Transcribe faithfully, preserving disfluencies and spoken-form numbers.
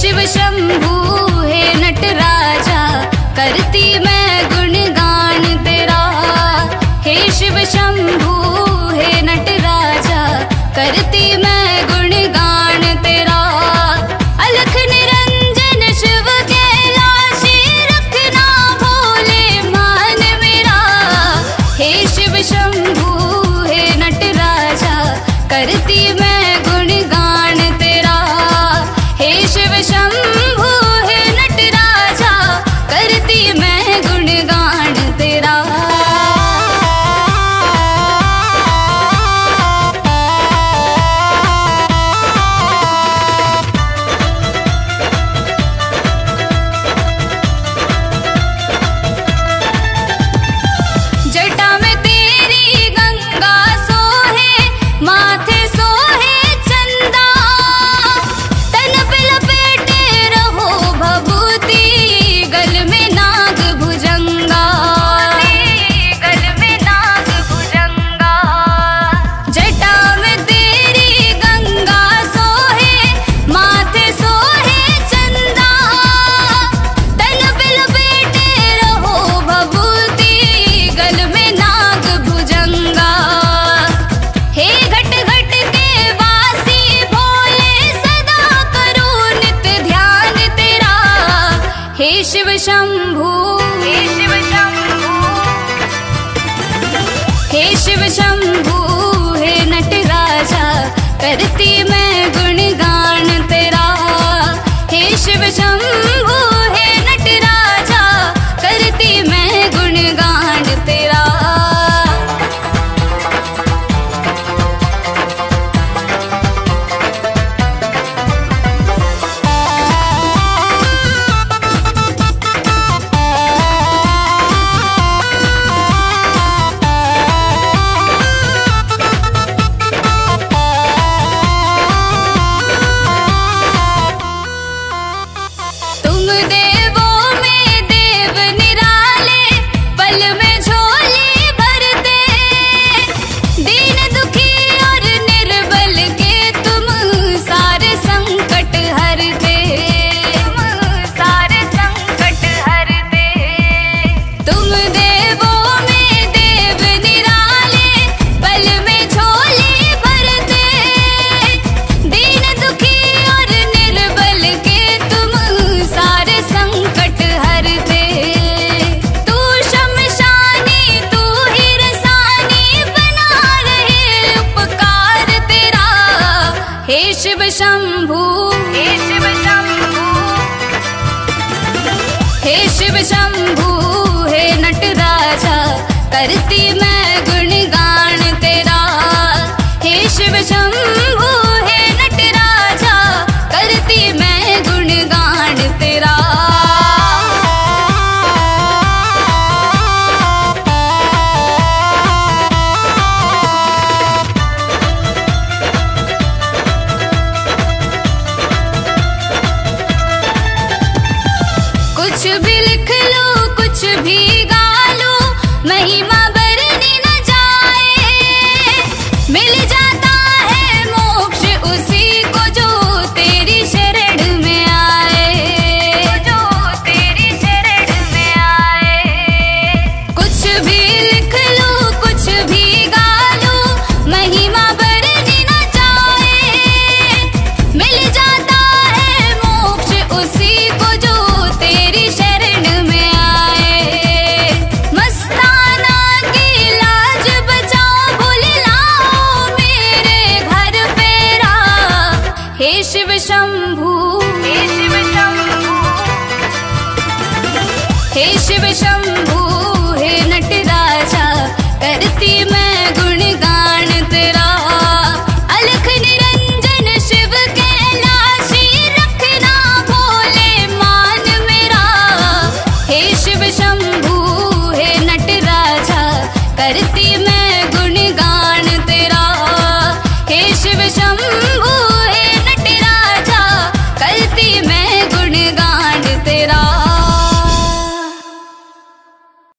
शिव शंभू हे नटराजा, करती मैं गुणगान तेरा। हे शिव शंभू हे नटराजा, करती मैं गुणगान तेरा। अलख निरंजन शिव कैलाशी, रखना भोले मान मेरा। हे शिव शंभू हे नटराजा, करती मैं गुणगान तेरा। हे शिव शंभू हे नटराजा, करती मैं गुणगान तेरा। जटा में तेरी गंगा सोहे, माथे सोहे चंदा। तन पे लपेटे रहो भभूति, गल में नाग भुजंगा। गल में नाग भुजंगा। जटा में तेरी गंगा सोहे, माथे सोहे चंदा। तन पे लपेटे रहो भभूति, गल में नाग भुजंगा। हे घट घट के वासी भोले, सदा करो नित ध्यान तेरा। हे शिव शंभू हे शिव शंभू हे शिव शंभू हे नटराजा, करती मैं गुणगान तेरा। हे शिव शंभू हे नटराजा, करती मैं गुणगान तेरा। तुम देवों में देव निराले, पल में झोली भरते। दीन दुखी और निर्बल के तुम सारे संकट हरते। तुम सारे संकट हरते। तुम देवों में देव निराले, पल में झोली भरते। दीन दुखी और निर्बल के तुम सारे संकट हरते। तू शमशानी तू ही रसानी, बना रहे उपकार तेरा। हे शिव शंभू हे शिव शंभू हे शिव शंभू हे नटराजा, करती मैं गुणगान तेरा। हे शिव शंभू